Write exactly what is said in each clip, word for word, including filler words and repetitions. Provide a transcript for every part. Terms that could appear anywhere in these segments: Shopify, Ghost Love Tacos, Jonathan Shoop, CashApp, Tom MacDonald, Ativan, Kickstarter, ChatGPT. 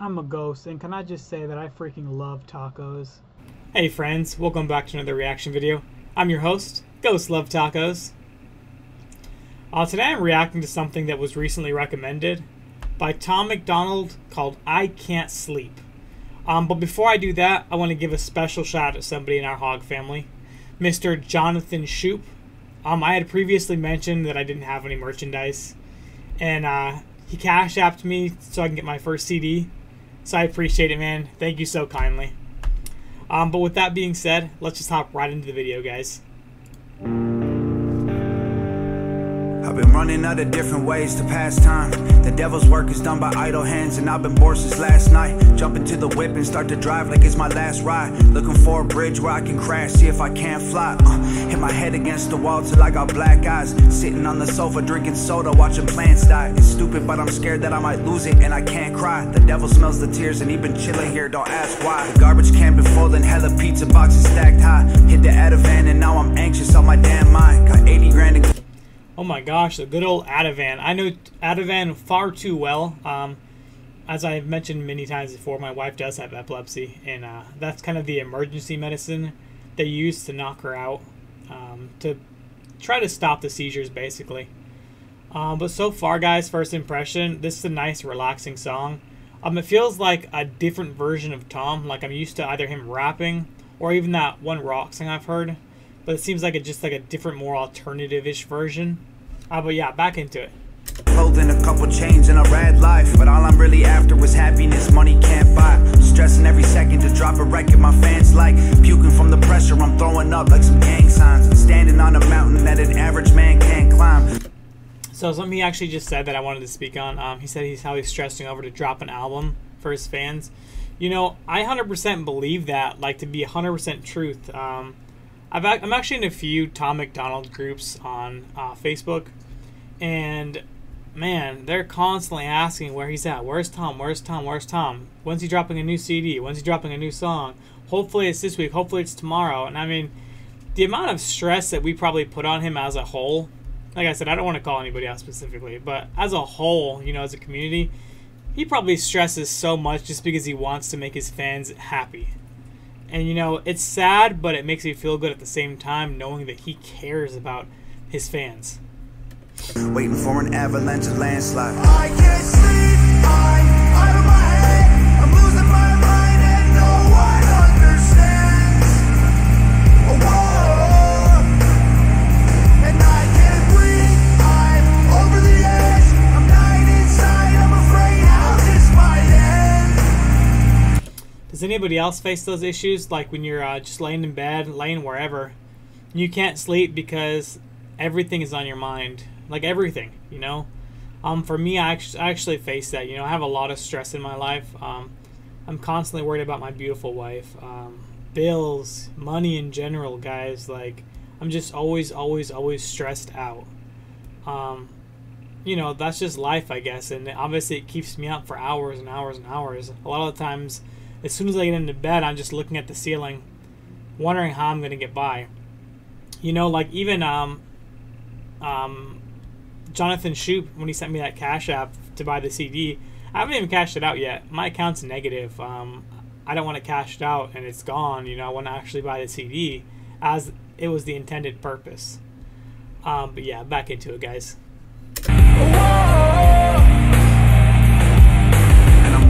I'm a ghost, and can I just say that I freaking love tacos? Hey friends, welcome back to another reaction video. I'm your host, Ghost Love Tacos. Uh, today I'm reacting to something that was recently recommended by Tom MacDonald called I Can't Sleep. Um, but before I do that, I want to give a special shout out to somebody in our hog family, Mister Jonathan Shoop. Um, I had previously mentioned that I didn't have any merchandise, and uh, he cash apped me so I can get my first C D. So I appreciate it, man. Thank you so kindly. Um, but with that being said, let's just hop right into the video, guys. I've been running out of different ways to pass time. The devil's work is done by idle hands, and I've been bored since last night. Jump into the whip and start to drive like it's my last ride. Looking for a bridge where I can crash, see if I can't fly. uh, Hit my head against the wall till I got black eyes. Sitting on the sofa drinking soda, watching plants die. It's stupid but I'm scared that I might lose it, and I can't cry. The devil smells the tears and he been chilling here, don't ask why. The garbage can been full and hella pizza boxes stacked high. Hit the Ativan and now I'm anxious on my damn mind. Got eighty grand and oh my gosh, the good old Ativan. I know Ativan far too well. Um, as I've mentioned many times before, my wife does have epilepsy, and uh, that's kind of the emergency medicine they use to knock her out, um, to try to stop the seizures, basically. Um, but so far, guys, first impression, this is a nice, relaxing song. Um, it feels like a different version of Tom. Like I'm used to either him rapping or even that one rock song I've heard. But it seems like it's just like a different, more alternative-ish version. Uh, but yeah, back into it. Clothing, a couple chains and a rad life, but all I'm really after was happiness money can't buy. Stressing every second to drop a record my fans like. Puking from the pressure, I'm throwing up like some gang signs. Standing on a mountain that an average man can't climb. So something he actually just said that I wanted to speak on. Um, he said he's how he's stressing over to drop an album for his fans. You know, I one hundred percent believe that, like, to be one hundred percent truth. Um... I've, I'm actually in a few Tom MacDonald groups on uh, Facebook, and man, they're constantly asking where he's at. Where's Tom? Where's Tom? Where's Tom? When's he dropping a new C D? When's he dropping a new song? Hopefully it's this week. Hopefully it's tomorrow. And I mean, the amount of stress that we probably put on him as a whole, like I said, I don't want to call anybody out specifically, but as a whole, you know, as a community, he probably stresses so much just because he wants to make his fans happy. And, you know, it's sad, but it makes me feel good at the same time knowing that he cares about his fans. Waiting for an avalanche and landslide. I can't sleep. I'm out of my head. I'm losing my mind and no one understands. Whoa. And I can't breathe. I'm over the edge. I'm dying inside. I'm afraid I'll miss my end. Does anybody else face those issues, like when you're uh, just laying in bed, laying wherever, you can't sleep because everything is on your mind, like everything, you know? Um, for me, I actually, I actually face that, you know, I have a lot of stress in my life. Um, I'm constantly worried about my beautiful wife, um, bills, money in general, guys. Like, I'm just always, always, always stressed out. Um, you know, that's just life, I guess, and obviously it keeps me up for hours and hours and hours. A lot of the times, as soon as I get into bed, I'm just looking at the ceiling, wondering how I'm going to get by. You know, like even um, um, Jonathan Shoop, when he sent me that cash app to buy the C D, I haven't even cashed it out yet. My account's negative. Um, I don't want to cash it out and it's gone. You know, I want to actually buy the C D as it was the intended purpose. Um, but yeah, back into it, guys.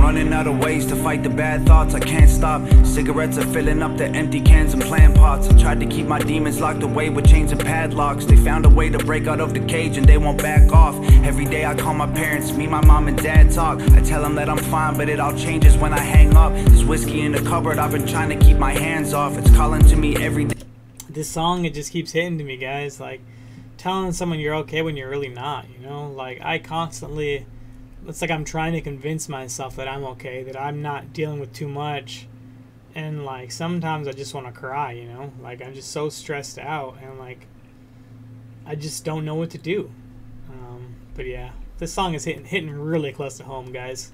Running out of ways to fight the bad thoughts, I can't stop. Cigarettes are filling up the empty cans and plant pots. I tried to keep my demons locked away with chains and padlocks. They found a way to break out of the cage and they won't back off. Every day I call my parents, me, my mom and dad talk. I tell them that I'm fine, but it all changes when I hang up. There's whiskey in the cupboard, I've been trying to keep my hands off. It's calling to me every day. This song, it just keeps hitting to me, guys. Like, telling someone you're okay when you're really not, you know? Like, I constantly... It's like I'm trying to convince myself that I'm okay, that I'm not dealing with too much. And, like, sometimes I just want to cry, you know? Like, I'm just so stressed out, and, like, I just don't know what to do. Um, but, yeah, this song is hitting, hitting really close to home, guys.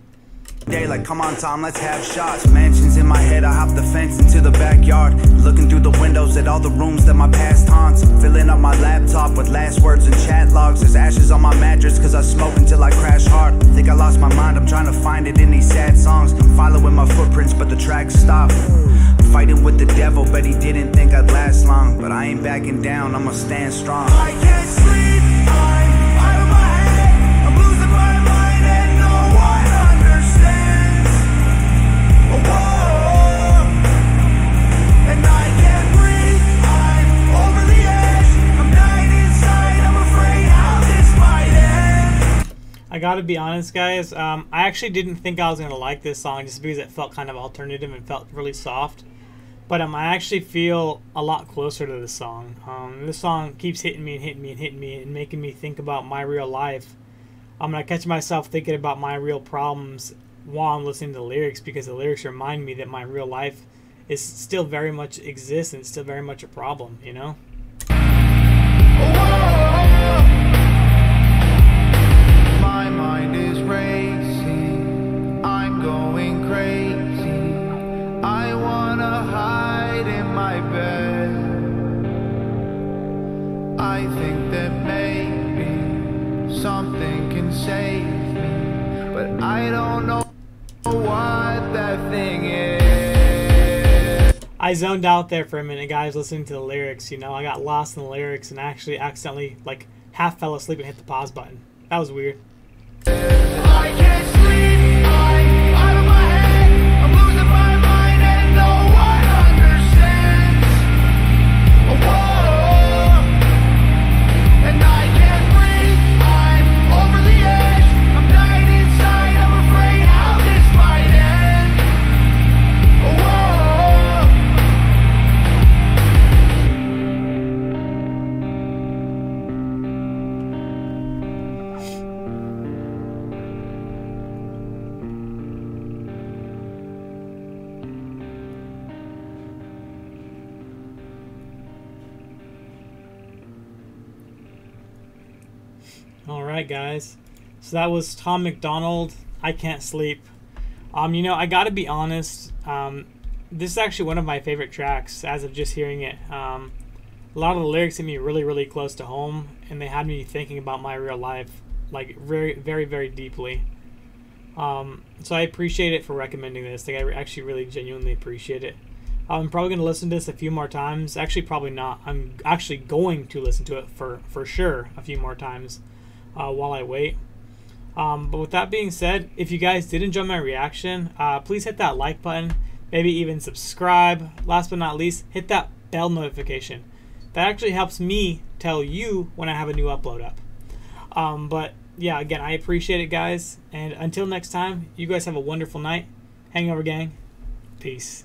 Day, like, come on, Tom, let's have shots. Mansions in my head, I hop the fence into the backyard. Looking through the windows at all the rooms that my past haunts. Filling up my laptop with last words and chat logs. There's ashes on my mattress cause I smoke until I crash hard. Think I lost my mind, I'm trying to find it in these sad songs. backing down, I'ma stand strong. I can't sleep, I'm out of my head, I'm losing my mind and no one understands. Whoa. And I can't breathe, I'm over the edge, I'm dying inside, I'm afraid how this might end. I gotta be honest, guys, um, I actually didn't think I was gonna like this song just because it felt kind of alternative and felt really soft. But um, I actually feel a lot closer to this song. Um, this song keeps hitting me and hitting me and hitting me and making me think about my real life. I'm going to catch myself thinking about my real problems while I'm listening to the lyrics, because the lyrics remind me that my real life is still very much exists and still very much a problem, you know? My mind is racing. I'm going crazy. I wanna hide in my bed. I think that maybe something can save me, but I don't know what that thing is. I zoned out there for a minute, guys, listening to the lyrics. You know, I got lost in the lyrics and actually accidentally, like, half fell asleep and hit the pause button. That was weird. I can't sleep. I'm out of my head. I'm losing my mind. Alright, guys, so that was Tom MacDonald, I Can't Sleep. Um, you know, I gotta be honest, um, this is actually one of my favorite tracks as of just hearing it. Um, a lot of the lyrics hit me really, really close to home, and they had me thinking about my real life, like, very, very, very deeply. Um, so I appreciate it for recommending this. Like, I actually really genuinely appreciate it. I'm probably going to listen to this a few more times. Actually, probably not. I'm actually going to listen to it for, for sure a few more times. Uh, while I wait. Um, but with that being said, if you guys did enjoy my reaction, uh, please hit that like button, maybe even subscribe. Last but not least, hit that bell notification. That actually helps me tell you when I have a new upload up. Um, but yeah, again, I appreciate it, guys. And until next time, you guys have a wonderful night. Hangover gang, peace.